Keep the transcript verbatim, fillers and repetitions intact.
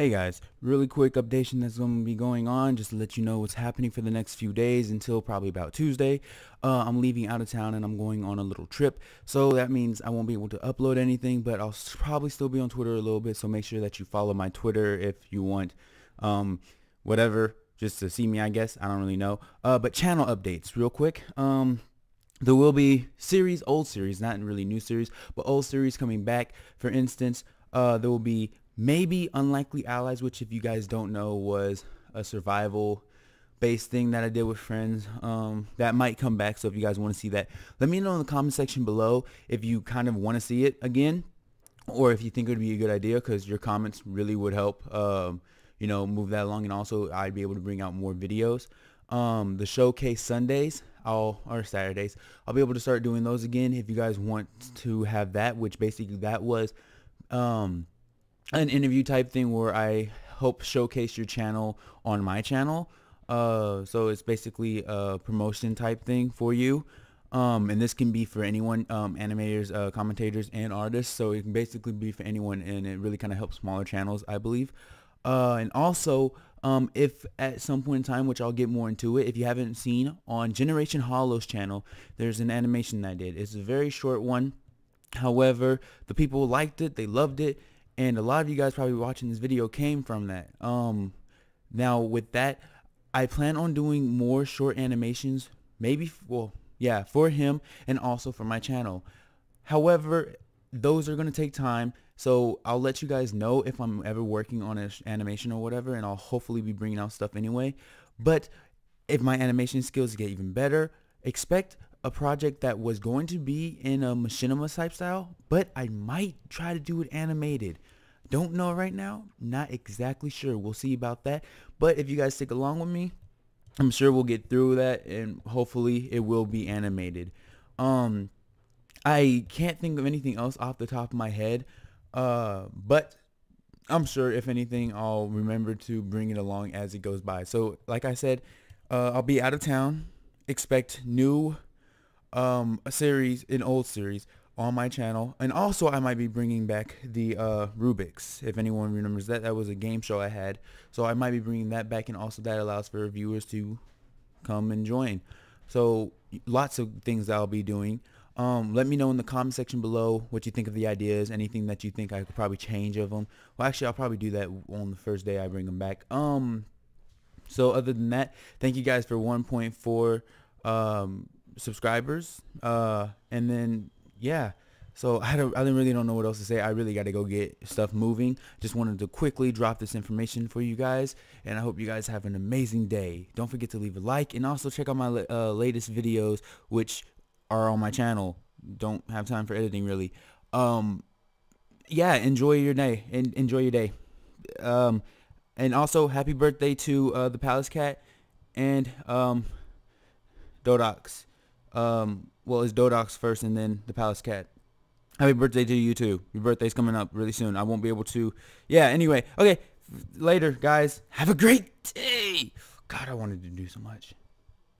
Hey guys, really quick updation that's going to be going on just to let you know what's happening for the next few days until probably about Tuesday. Uh, I'm leaving out of town and I'm going on a little trip, so that means I won't be able to upload anything, but I'll probably still be on Twitter a little bit, so make sure that you follow my Twitter if you want, um, whatever, just to see me, I guess. I don't really know. Uh, but channel updates real quick. Um, there will be series, old series, not really new series, but old series coming back. For instance, uh, there will be maybe Unlikely Allies, which if you guys don't know was a survival based thing that I did with friends, um, that might come back. So if you guys want to see that, let me know in the comment section below if you kind of want to see it again, or if you think it would be a good idea, because your comments really would help, um, you know, move that along. And also I'd be able to bring out more videos. Um, the Showcase Sundays I'll, or Saturdays, I'll be able to start doing those again if you guys want to have that, which basically that was um, an interview type thing where I help showcase your channel on my channel. Uh, so it's basically a promotion type thing for you. Um, and this can be for anyone, um, animators, uh, commentators, and artists. So it can basically be for anyone, and it really kind of helps smaller channels, I believe. Uh, and also, um, if at some point in time, which I'll get more into it, if you haven't seen on Generation Hollow's channel, there's an animation I did. It's a very short one. However, the people liked it. They loved it. And a lot of you guys probably watching this video came from that. Um, now with that, I plan on doing more short animations, maybe, well, yeah, for him and also for my channel. However, those are going to take time. So I'll let you guys know if I'm ever working on an animation or whatever, and I'll hopefully be bringing out stuff anyway. But if my animation skills get even better, expect a project that was going to be in a machinima type style, but I might try to do it animated. Don't know right now, not exactly sure. We'll see about that. But if you guys stick along with me, I'm sure we'll get through that, and hopefully it will be animated. Um, I can't think of anything else off the top of my head, uh, but I'm sure if anything, I'll remember to bring it along as it goes by. So like I said, uh, I'll be out of town. Expect new um a series, an old series on my channel, and also I might be bringing back the uh Rubik's, if anyone remembers that. That was a game show I had, so I might be bringing that back, and also that allows for viewers to come and join. So lots of things I'll be doing. Um let me know in the comment section below what you think of the ideas, anything that you think I could probably change of them. Well, actually I'll probably do that on the first day I bring them back. Um so other than that, thank you guys for one point four um subscribers, uh and then yeah, so I don't I really don't know what else to say. I really got to go get stuff moving. Just wanted to quickly drop this information for you guys, and I hope you guys have an amazing day. Don't forget to leave a like, and also check out my uh, latest videos, which are on my channel. Don't have time for editing really. Um yeah, enjoy your day, and enjoy your day. Um and also happy birthday to uh the Palace Cat and um Dodox. Um, well, it's Dodox first and then the Palace Cat. Happy birthday to you too. Your birthday's coming up really soon. I won't be able to. Yeah, anyway. Okay, later, guys. Have a great day. God, I wanted to do so much.